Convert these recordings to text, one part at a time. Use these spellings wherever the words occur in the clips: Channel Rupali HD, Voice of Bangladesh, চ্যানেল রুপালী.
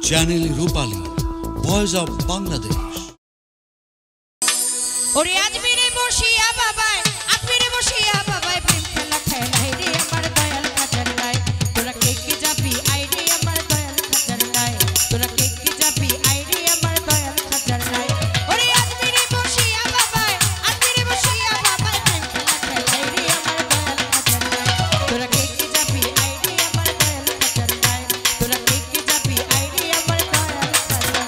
Channel Rupali, Voice of Bangladesh. Ore admire boshiya babai, admire boshiya babai, prem khela khelai re amar dayal khajar lai, tora ke ke jabi aire amar dayal khajar lai, tora ke ke jabi aire amar dayal khajar lai. Ore admire boshiya babai, prem khela khelai re amar dayal khajar lai, tora ke ke jabi aire amar dayal khajar lai, tora ke ke jabi aire amar dayal khajar lai.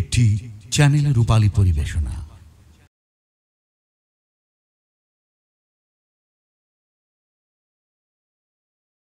একটি channel Rupali পরিবেশনা।